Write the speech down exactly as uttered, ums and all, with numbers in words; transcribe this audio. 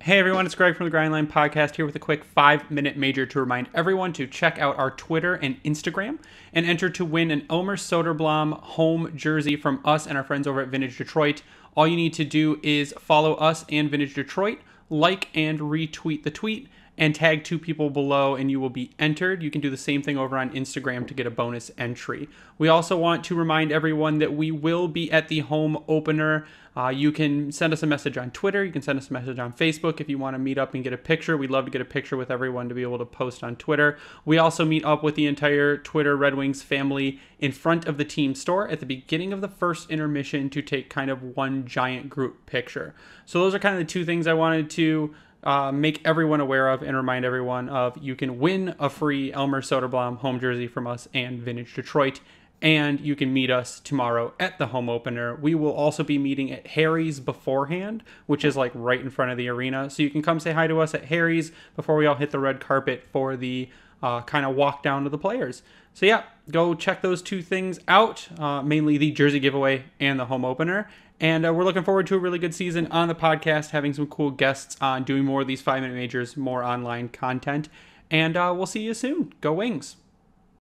Hey everyone, it's Greg from The Grind Line Podcast here with a quick five-minute major to remind everyone to check out our Twitter and Instagram and enter to win an Elmer Söderblom home jersey from us and our friends over at Vintage Detroit. All you need to do is follow us and Vintage Detroit, like and retweet the tweet, and tag two people below and you will be entered. You can do the same thing over on Instagram to get a bonus entry. We also want to remind everyone that we will be at the home opener. Uh, you can send us a message on Twitter. You can send us a message on Facebook if you want to meet up and get a picture. We'd love to get a picture with everyone to be able to post on Twitter. We also meet up with the entire Twitter Red Wings family in front of the team store at the beginning of the first intermission to take kind of one giant group picture. So those are kind of the two things I wanted to Uh, make everyone aware of and remind everyone of. You can win a free Elmer Söderblom home jersey from us and Vintage Detroit, and you can meet us tomorrow at the home opener. We will also be meeting at Harry's beforehand, which is like right in front of the arena, so you can come say hi to us at Harry's before we all hit the red carpet for the uh, kind of walk down to the players. So yeah, go check those two things out, uh, mainly the jersey giveaway and the home opener. And uh, we're looking forward to a really good season on the podcast, having some cool guests on, doing more of these five-minute majors, more online content. And uh, we'll see you soon. Go Wings!